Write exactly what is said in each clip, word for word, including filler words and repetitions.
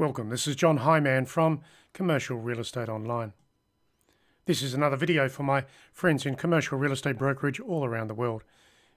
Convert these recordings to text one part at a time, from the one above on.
Welcome, this is John Highman from Commercial Real Estate Online. This is another video for my friends in commercial real estate brokerage all around the world.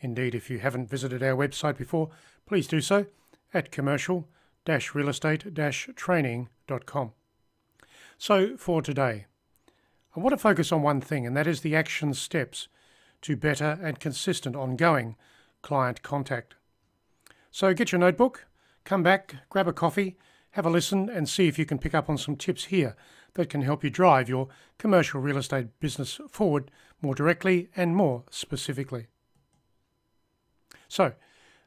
Indeed, if you haven't visited our website before, please do so at commercial dash real estate dash training dot com. So for today, I want to focus on one thing, and that is the action steps to better and consistent ongoing client contact. So get your notebook, come back, grab a coffee, have a listen and see if you can pick up on some tips here that can help you drive your commercial real estate business forward more directly and more specifically. So,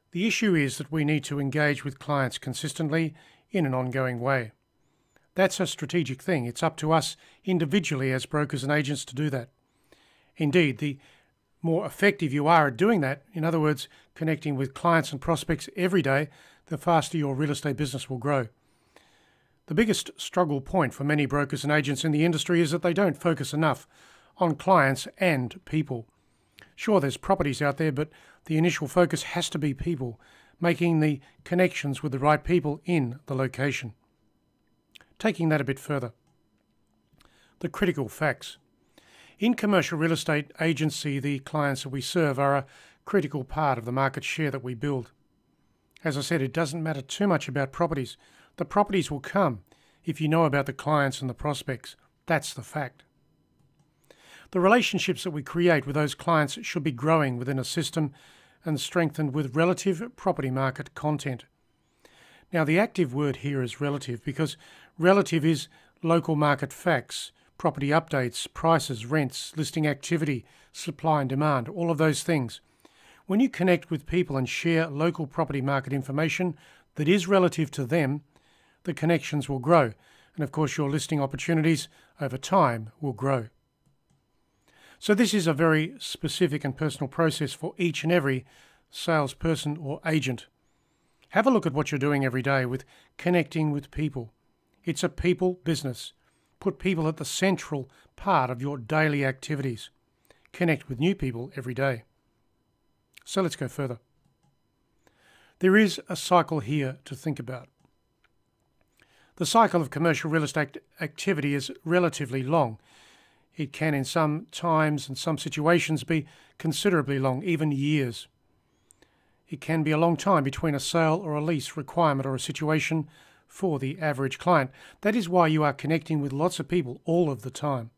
the issue is that we need to engage with clients consistently in an ongoing way. That's a strategic thing. It's up to us individually as brokers and agents to do that. Indeed, the more effective you are at doing that, in other words, connecting with clients and prospects every day, the faster your real estate business will grow. The biggest struggle point for many brokers and agents in the industry is that they don't focus enough on clients and people. Sure, there's properties out there, but the initial focus has to be people, making the connections with the right people in the location. Taking that a bit further, the critical facts. In commercial real estate agency, the clients that we serve are a critical part of the market share that we build. As I said, it doesn't matter too much about properties. The properties will come if you know about the clients and the prospects. That's the fact. The relationships that we create with those clients should be growing within a system and strengthened with relative property market content. Now, the active word here is relative, because relative is local market facts, property updates, prices, rents, listing activity, supply and demand, all of those things. When you connect with people and share local property market information that is relative to them, the connections will grow, and of course your listing opportunities over time will grow. So this is a very specific and personal process for each and every salesperson or agent. Have a look at what you're doing every day with connecting with people. It's a people business. Put people at the central part of your daily activities. Connect with new people every day. So let's go further. There is a cycle here to think about. The cycle of commercial real estate activity is relatively long. It can in some times and some situations be considerably long, even years. It can be a long time between a sale or a lease requirement or a situation for the average client. That is why you are connecting with lots of people all of the time.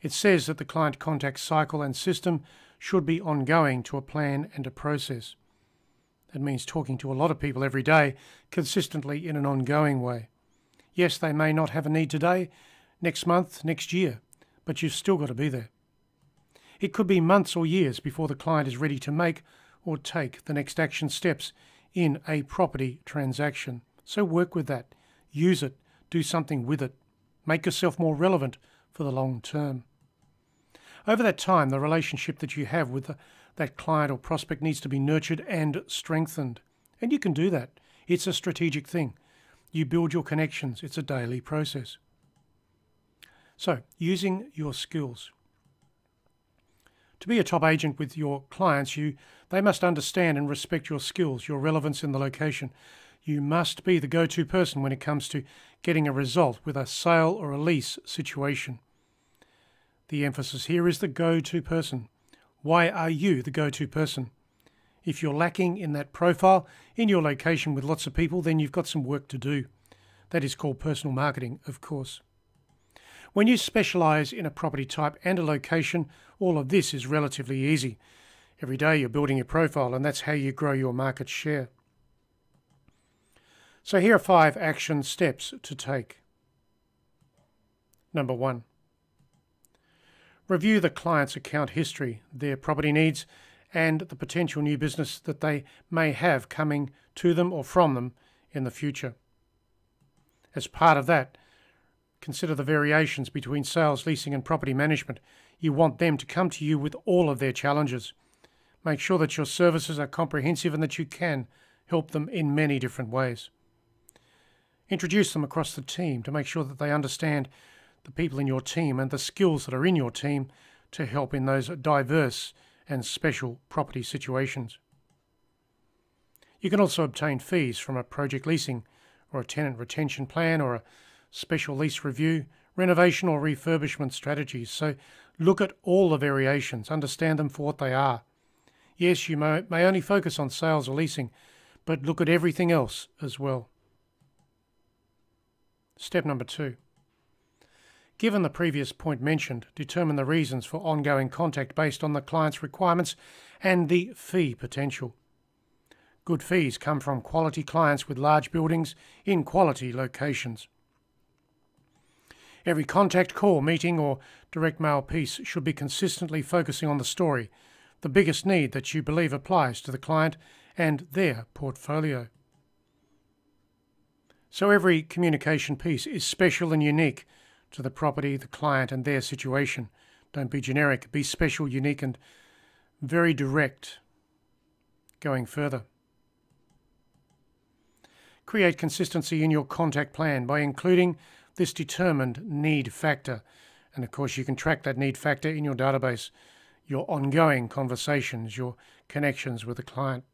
It says that the client contact cycle and system should be ongoing to a plan and a process. It means talking to a lot of people every day, consistently in an ongoing way. Yes, they may not have a need today, next month, next year, but you've still got to be there. It could be months or years before the client is ready to make or take the next action steps in a property transaction. So work with that. Use it. Do something with it. Make yourself more relevant for the long term. Over that time, the relationship that you have with the that client or prospect needs to be nurtured and strengthened. And you can do that. It's a strategic thing. You build your connections. It's a daily process. So, using your skills. To be a top agent with your clients, you they must understand and respect your skills, your relevance in the location. You must be the go-to person when it comes to getting a result with a sale or a lease situation. The emphasis here is the go-to person. Why are you the go-to person? If you're lacking in that profile, in your location with lots of people, then you've got some work to do. That is called personal marketing, of course. When you specialise in a property type and a location, all of this is relatively easy. Every day you're building your profile, and that's how you grow your market share. So here are five action steps to take. Number one. Review the client's account history, their property needs, and the potential new business that they may have coming to them or from them in the future. As part of that, consider the variations between sales, leasing, and property management. You want them to come to you with all of their challenges. Make sure that your services are comprehensive and that you can help them in many different ways. Introduce them across the team to make sure that they understand the people in your team and the skills that are in your team to help in those diverse and special property situations. You can also obtain fees from a project leasing or a tenant retention plan or a special lease review, renovation or refurbishment strategies. So look at all the variations, understand them for what they are. Yes, you may, may only focus on sales or leasing, but look at everything else as well. Step number two. Given the previous point mentioned, determine the reasons for ongoing contact based on the client's requirements and the fee potential. Good fees come from quality clients with large buildings in quality locations. Every contact call, meeting or direct mail piece should be consistently focusing on the story, the biggest need that you believe applies to the client and their portfolio. So every communication piece is special and unique to the property, the client and their situation. Don't be generic, be special, unique and very direct. Going further. Create consistency in your contact plan by including this determined need factor. And of course, you can track that need factor in your database, your ongoing conversations, your connections with the client.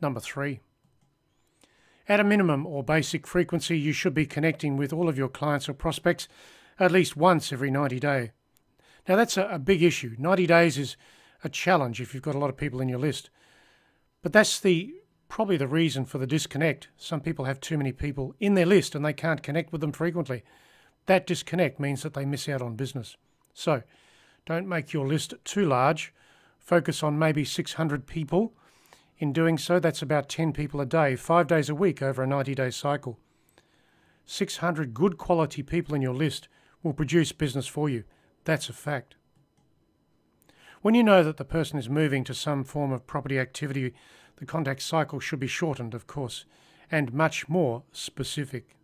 Number three. At a minimum or basic frequency, you should be connecting with all of your clients or prospects at least once every ninety days. Now, that's a, a big issue. ninety days is a challenge if you've got a lot of people in your list. But that's the probably the reason for the disconnect. Some people have too many people in their list and they can't connect with them frequently. That disconnect means that they miss out on business. So don't make your list too large. Focus on maybe six hundred people. In doing so, that's about ten people a day, five days a week over a ninety-day cycle. six hundred good quality people in your list will produce business for you. That's a fact. When you know that the person is moving to some form of property activity, the contact cycle should be shortened, of course, and much more specific.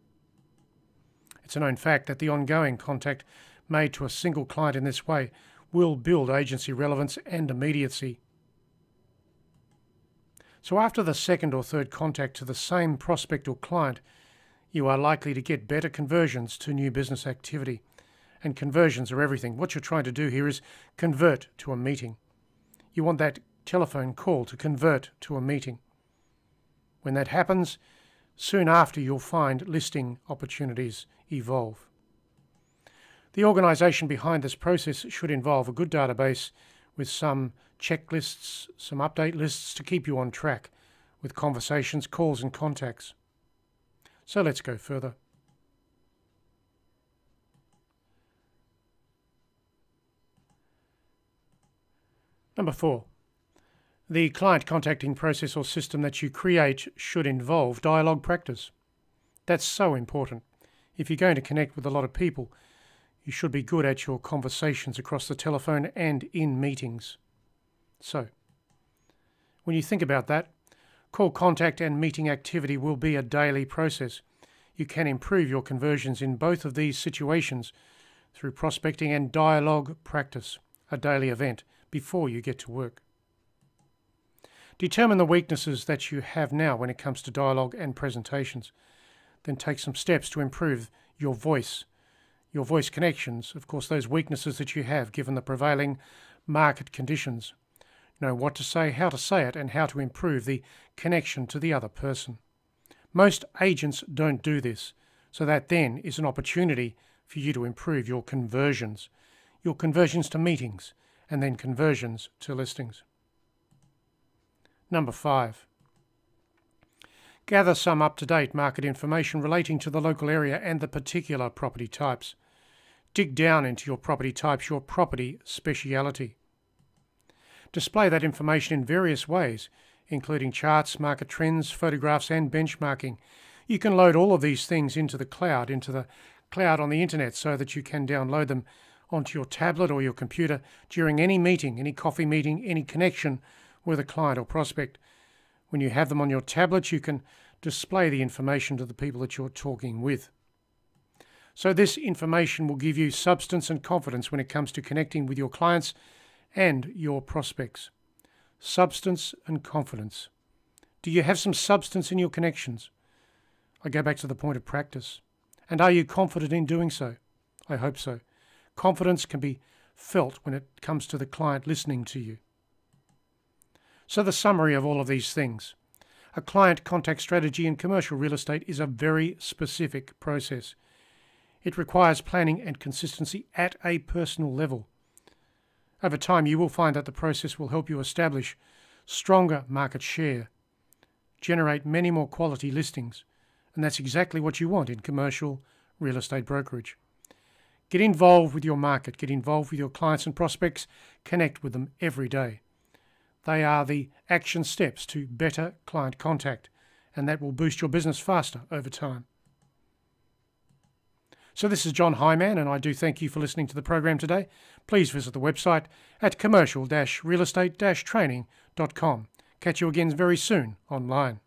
It's a known fact that the ongoing contact made to a single client in this way will build agency relevance and immediacy. So after the second or third contact to the same prospect or client, you are likely to get better conversions to new business activity. And conversions are everything. What you're trying to do here is convert to a meeting. You want that telephone call to convert to a meeting. When that happens, soon after you'll find listing opportunities evolve. The organisation behind this process should involve a good database with some checklists, some update lists to keep you on track with conversations, calls and contacts. So let's go further. Number four, the client contacting process or system that you create should involve dialogue practice. That's so important. If you're going to connect with a lot of people, you should be good at your conversations across the telephone and in meetings. So, when you think about that, call contact and meeting activity will be a daily process. You can improve your conversions in both of these situations through prospecting and dialogue practice, a daily event before you get to work. Determine the weaknesses that you have now when it comes to dialogue and presentations. Then take some steps to improve your voice, your voice connections, of course those weaknesses that you have given the prevailing market conditions. Know what to say, how to say it, and how to improve the connection to the other person. Most agents don't do this, so that then is an opportunity for you to improve your conversions, your conversions to meetings, and then conversions to listings. Number five. Gather some up-to-date market information relating to the local area and the particular property types. Dig down into your property types, your property speciality. Display that information in various ways, including charts, market trends, photographs and benchmarking. You can load all of these things into the cloud, into the cloud on the internet, so that you can download them onto your tablet or your computer during any meeting, any coffee meeting, any connection with a client or prospect. When you have them on your tablet, you can display the information to the people that you're talking with. So this information will give you substance and confidence when it comes to connecting with your clients and your prospects. Substance and confidence. Do you have some substance in your connections? I go back to the point of practice. And are you confident in doing so? I hope so. Confidence can be felt when it comes to the client listening to you. So the summary of all of these things. A client contact strategy in commercial real estate is a very specific process. It requires planning and consistency at a personal level. Over time, you will find that the process will help you establish stronger market share, generate many more quality listings, and that's exactly what you want in commercial real estate brokerage. Get involved with your market, get involved with your clients and prospects, connect with them every day. They are the action steps to better client contact, and that will boost your business faster over time. So this is John Highman, and I do thank you for listening to the program today. Please visit the website at commercial real estate training dot com. Catch you again very soon online.